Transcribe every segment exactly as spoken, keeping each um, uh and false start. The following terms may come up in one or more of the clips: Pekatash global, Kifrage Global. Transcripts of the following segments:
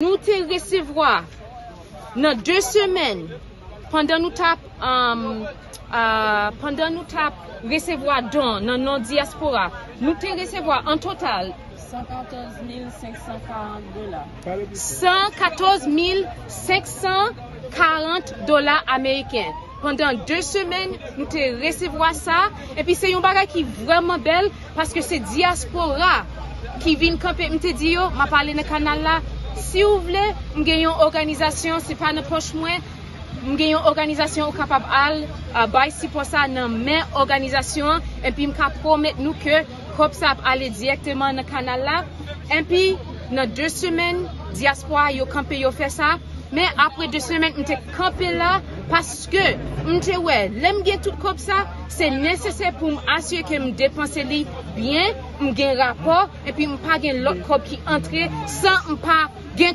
Nous te recevoir dans deux semaines pendant nous tap um, uh, pendant nous tap recevoir don dans non diaspora. Nous te recevoir en total cent quatorze mille cinq cent quarante dollars. cent quatorze mille cinq cent quarante dollars américains. Pendant deux semaines, nous te recevoir ça. Et puis c'est une bagarre qui est vraiment belle parce que c'est diaspora qui vient camper. M'te dit yo, m'a parlé dans le canal là. Si vous voulez, nous avons une organisation, ce n'est pas notre poche moins. Nous avons une organisation capable de baisser pour ça dans mes organisations. Et puis, nous promettons que COPSAP aller directement dans le canal là. Et puis, dans deux semaines, diaspora, yo campé, yo fait ça. Mais après deux semaines, nous sommes campés là parce que nous sommes ouais, l'aime tout comme ça, c'est nécessaire pour m'assurer que je dépense bien, je gagne un rapport et puis je ne pas gagne l'autre cop qui entre sans pas gagne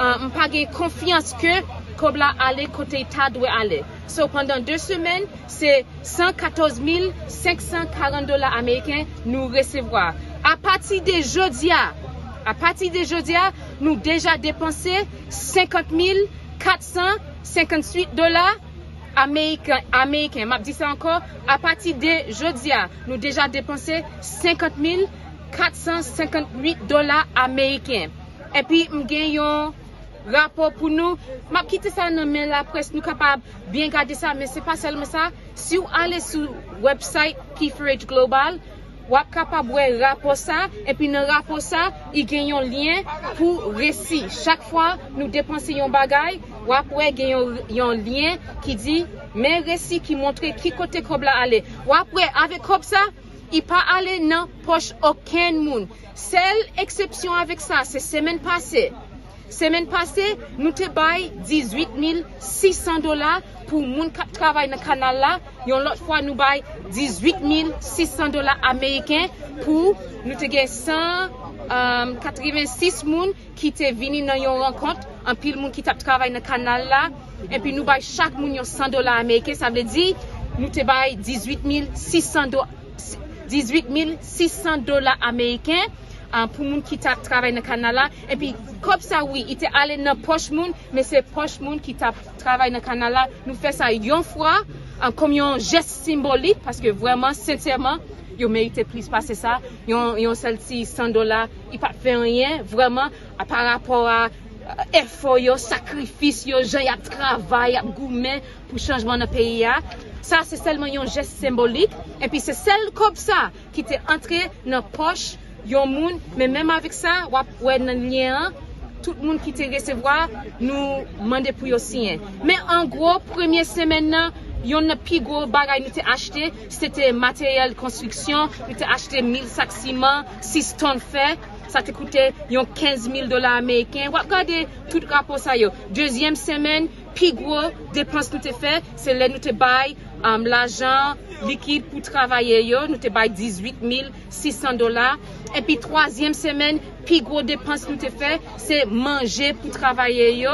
euh, pas gagne confiance que comme là aller côté état doit aller. So, pendant deux semaines, c'est cent quatorze mille cinq cent quarante dollars américains nous recevoir. À partir de jeudi à À partir de jeudi, nous déjà dépensé cinquante mille quatre cent cinquante-huit dollars américains. Américain. Je dis ça encore. À partir de jeudi, nous déjà dépensé cinquante mille quatre cent cinquante-huit dollars américains. Et puis, nous gagnons un rapport pour nous. Je quitte ça dans la presse. Nous sommes capables de bien garder ça. Mais ce n'est pas seulement ça. Si vous allez sur le website Kifrage Global, vous êtes capable de rapporter ça, et puis dans le rapport ça, il gagne un lien pour récit. Chaque fois nous dépensons un bagage, vous pouvez gagner un lien qui dit mes récits qui montre qui côté Kobla aller. Vous pouvez avec comme ça, il pas aller dans poche aucun monde. Seule exception avec ça, c'est semaine passée. Semaine passée, nous te bail dix-huit mille six cents dollars pour moun qui travaille dans le canal là. Yon l'autre fois nous bail dix-huit mille six cents dollars américains pour nous te gagne cent quatre-vingt-six moun qui te vini dans yon rencontre, en pile moun qui t'a travaille dans le canal là et puis nous bail chaque moun yon cent dollars américains, ça veut dire nous te bail dix-huit mille six cents dollars américains. Um, pour moun qui tap travaille dans le canal et puis comme ça oui il était allé dans poche moun mais c'est poche moun qui tap travaille dans le canal nous fait ça une fois um, comme un geste symbolique parce que vraiment sincèrement yo mérite plus passer ça yon yon celle-ci cent dollars il pas fait rien vraiment à, par rapport à uh, effort yo sacrifice yo gens y a travail gourmet pour changement dans pays a. Ça c'est seulement un geste symbolique et puis c'est celle comme ça qui était entré dans poche. Mais même avec ça, tout le monde qui te recevoir nous demande pour yon signer. Mais en gros, première semaine, yon a plus gros bagay nous avons acheté, c'était matériel construction, nous avons acheté mille sacs ciment, six tonnes de fer, ça te coûtait quinze mille dollars américains. Regardez tout le rapport ça yo. Deuxième semaine, plus gros dépense nous te fait, c'est là nous te bail um, l'argent liquide pour travailler yo, nous te bail dix-huit mille six cents dollars. Et puis troisième semaine, plus gros dépense nous te fait, c'est manger pour travailler yo.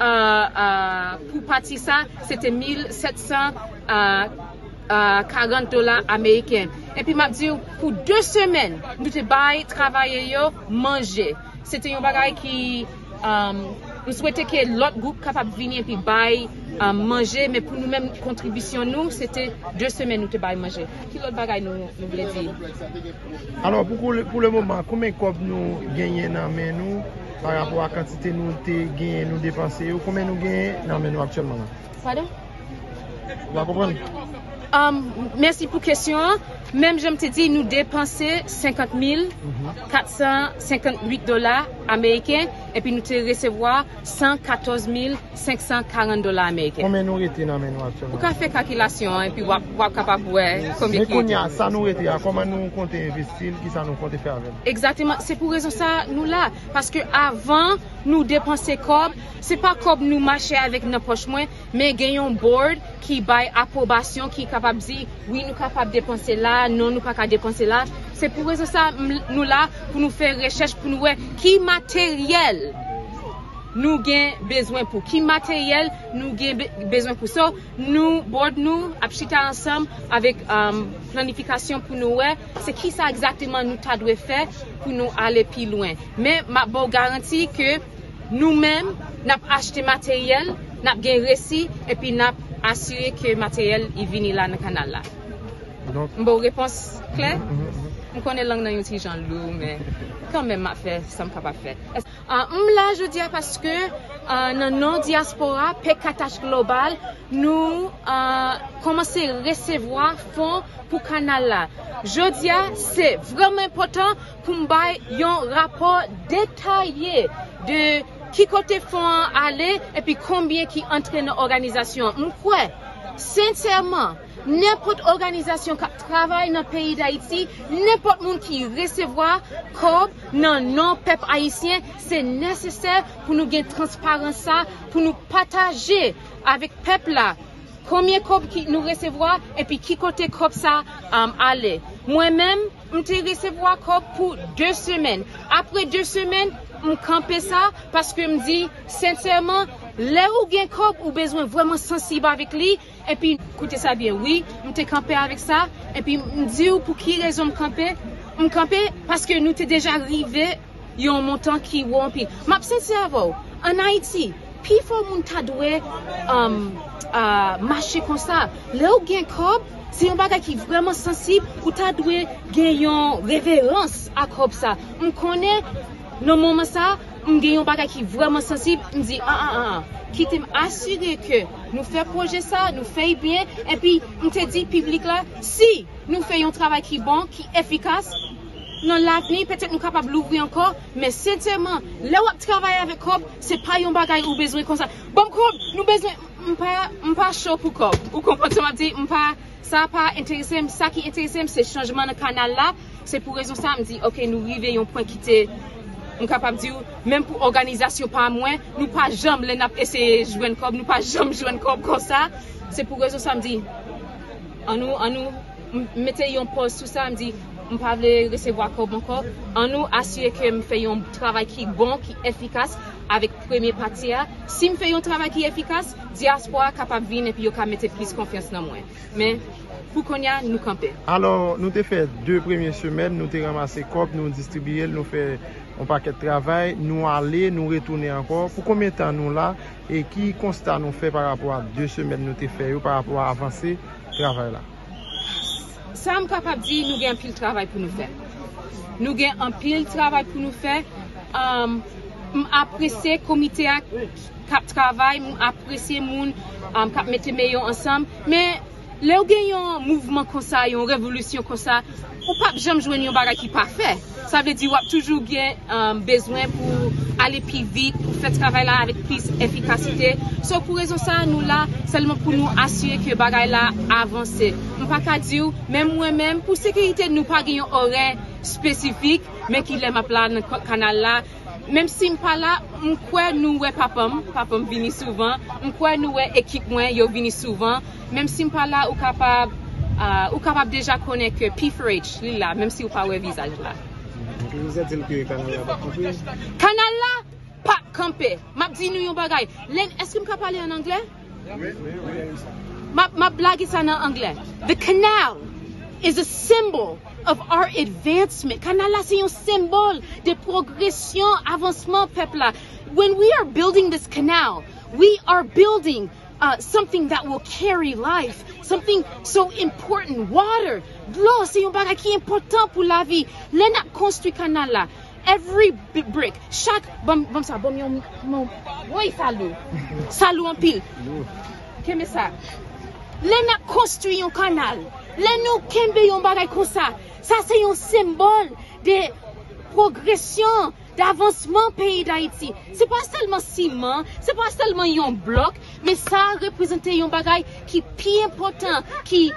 Euh, euh, pour partir ça, c'était mille sept cent quarante dollars américains. Et puis m'a dit pour deux semaines, nous te bail travailler yo, manger. C'était un bagage qui um, nous souhaitons que l'autre groupe capable de venir et puis bail à manger, mais pour nous-mêmes, contribution, nous, c'était deux semaines nous te bail manger. Qui l'autre bagaille nous, nous voulait dire? Alors, pour le, pour le moment, combien de copes nous gagnons dans nous par rapport à la quantité nous gagnons, nous dépensons ou combien nous gagnons dans nous actuellement? Pardon? Vous comprenez? Um, merci pour la question. Même, je me suis dit, nous dépensons cinquante mille quatre cent cinquante-huit dollars américains et puis nous recevons cent quatorze mille cinq cent quarante dollars américains. Combien nous restons dans nous actuellement? Vous pouvez faire calculation et puis vous pouvez capable de voir combien nous restons. Ça nous reste, comment nous comptons investir, qui ça nous compte faire avec? Exactement, c'est pour raison ça nous là. Parce que avant, nous dépensions comme, c'est pas comme nous marcher avec nos poches moins, mais gagnons un board qui bail approbation, qui est capable de dire, oui, nous sommes capables de dépenser là. Non, nous pas qu'à dépenser là. C'est pour raison ça nous là pour nous faire recherche pour nous voir qui matériel nous gain besoin pour qui matériel nous gain besoin pour ça. Nous board nous apchita ensemble avec um, planification pour nous voir c'est qui ça exactement nous ta doit faire pour nous aller plus loin. Mais ma bon garantie que nous-mêmes, nous avons acheté matériel, nous avons gagné récit et puis nous avons assuré que le matériel est venu là dans le canal. Là. Donc, une bonne réponse claire. Je connais la langue dans les gens, mais quand même, je fais ça que je ne fais pas. Là, je dis parce que dans nos diaspora, Pekatash global, nous commençons à recevoir fonds pour le canal. Je dis c'est vraiment important pour nous avoir un rapport détaillé de qui côté fonds aller et puis combien qui entraîne dans l'organisation. Je crois, sincèrement, n'importe organisation qui travaille dans le pays d'Haïti, n'importe monde qui recevra corps dans non peuple haïtien, c'est nécessaire pour nous gagner transparence, pour nous partager avec peuple là combien corps qui nous recevra et puis qui côté corps ça um, aller. Moi-même, je te recevra corps pour deux semaines. Après deux semaines, je campe ça parce que je me dis sincèrement, là où gen kop ou besoin vraiment sensible avec lui et puis écoutez ça bien, oui, on te camper avec ça et puis me dit pour qui raison me camper, me camper parce que nous t'es déjà arrivé y a un montant qui wampi. M'a sincère en Haïti, puis faut moun ta doué um, uh, marcher comme ça. Là où gen kop, c'est un bagage qui vraiment sensible ou ta doué gagnons révérence à kop ça. On connaît nos moments ça. Nous avons un bagage qui est vraiment sensible. Nous disons, ah, ah, ah, quitte à assurer que nous faisons projet ça, nous faisons bien. Et puis, nous te dit, public là, si nous faisons un travail qui est bon, qui est efficace, dans l'avenir, peut-être nous sommes capables d'ouvrir encore. Mais sincèrement, là où travailler avec Cob, ce n'est pas un bagage où nous besoin comme ça. Bon, Cob, nous besoin, nous ne sommes pas chaud pour Cob. Vous comprenez ce que je dis? Ça n'a pas intéressé. Ça qui intéresse, c'est le changement de canal là. C'est pour raison ça, je me dis, ok, nous arrivons à un point qui était. Nous sommes capables de dire, même pour l'organisation, pas moins, nous ne pas jamais essayer de jouer un cob, nous ne pas jamais jouer un cob comme ça. C'est pour raison ça me dit, en nous, en nous, mettez une pause sur ça, me dit, je ne vais pas recevoir cob encore. En nous, assurer que nous faisons un travail qui est bon, qui est efficace avec le premier parti. Si nous faisons un travail qui est efficace, diaspora est capable de venir et puis nous mettre plus confiance dans moi. Mais pour qu'on y a, nous camper. Alors, nous avons fait deux premières semaines, nous avons ramassé cob, nous avons distribué, nous fait. On paquet de travail, nous aller, nous retourner encore. Pour combien de temps nous là et qui constat nous fait par rapport à deux semaines nous t'ai fait par rapport à avancer travail là. Ça me capable dire nous gain pile travail pour nous faire. Nous gain un pile travail pour nous faire. Um, M'apprécier comité cap travail, m'apprécier moun um, cap mettre meilleur ensemble, mais là où gagne un mouvement comme ça, une révolution comme ça, on pas jamais joindre un bagage qui parfait. Ça veut dire qu'on a toujours bien euh, besoin pour aller plus vite, pour faire ce travail là avec plus efficacité. So, pour raison ça, nous là, seulement pour nous assurer que le bagage là avance. On ne peut pas dire, même moi-même, pour sécurité, nous pas gagner un horaire spécifique, mais qu'il est ma plan dans le canal là. Même si je ne suis pas là, je crois que nous sommes papa, papa vient souvent, je crois que nous sommes équipe, ils viennent souvent. Même si je ne suis pas là, je suis capable, euh, capable déjà de connaître que Kifrage est là, même si je ne suis pas au visage là. Vous êtes dit que le canal là pas campé? Canal là pas campé. M'a dit nous yon bagay. Est-ce que m'ka parler en anglais? Oui, oui, oui. Ma ma blague ça en anglais. The canal is a symbol of our advancement. Canal là c'est un symbole de progression, avancement peuple là. When we are building this canal, we are building Uh, something that will carry life, something so important. Water, l'eau, c'est un bagage qui est important pour la vie. L'on a construit canal là. Every brick, chaque bam bam ça bam yon mon oui salou salou en pile. Qu'est-ce que ça? L'on a construit un canal. L'on kembe yon bagage comme ça. Ça c'est un symbole de progression, d'avancement pays d'Haïti. C'est pas seulement ciment, c'est pas seulement un bloc, mais ça représente un bagage qui est plus important, qui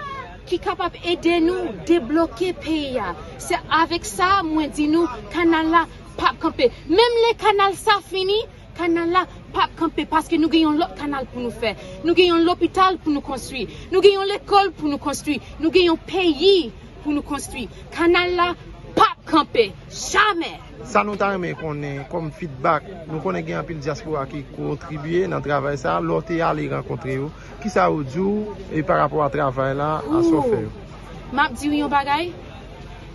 qui capable aider nous débloquer pays. C'est avec ça moi dis nous canal là pas camper. Même les canal ça fini, canal là pas camper parce que nous gagnons l'autre canal pour nous faire. Nous gagnons l'hôpital pour nous construire. Nous gagnons l'école pour nous construire. Nous gagnons pays pour nous construire. Canal là pas camper jamais. Ça nous t'a aimé qu'on ait comme feedback, nous connaissons un peu le diaspora qui contribue dans le travail ça, l'autre est allé rencontrer eux, qui ça au jour et par rapport à travail là, à son fait. M'a dit un bagay,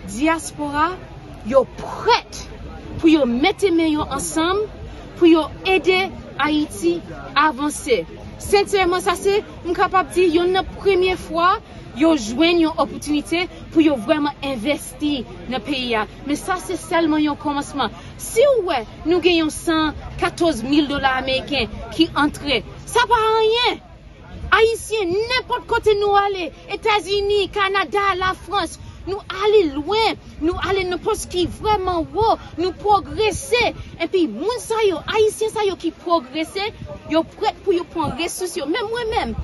diaspora, yo prête pour yo mettre meilleur ensemble pour aider Haïti à avancer. Sincèrement, ça c'est, je suis capable de dire, c'est la première fois yo jwenn yon opportunité pour yo vraiment investir dans le pays. Mais ça, c'est seulement un commencement. Si ouais, nous gagnons cent quatorze mille dollars américains qui entrent, ça ne va rien. Haïtiens, n'importe côté nous aller, États-Unis, Canada, la France, nous aller loin, nous aller n'importe qui vraiment wow, nous progresser. Et puis, moun sa yo, Haïtiens sa yo qui progresser, yo prêt pour yo prendre ressources, même moi-même.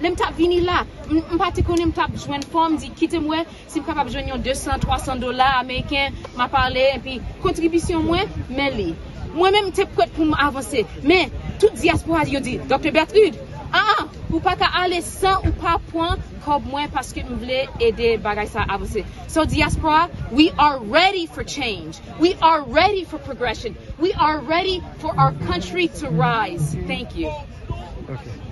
Lem tap vini la, m pati konnen m tap jwenn fòm di kite mwen si m kapab jwenn yon deux cents trois cents dollars américain m'a parlé et puis contribution mwen mais li moi même t'es prête pour m'avancer mais toute diaspora yo di Docteur Bertrude ah pou pa ka aller sans ou pas point comme moi parce que m vle aider bagay sa avancer. So diaspora, we are ready for change, we are ready for progression, we are ready for our country to rise. Thank you. Okay.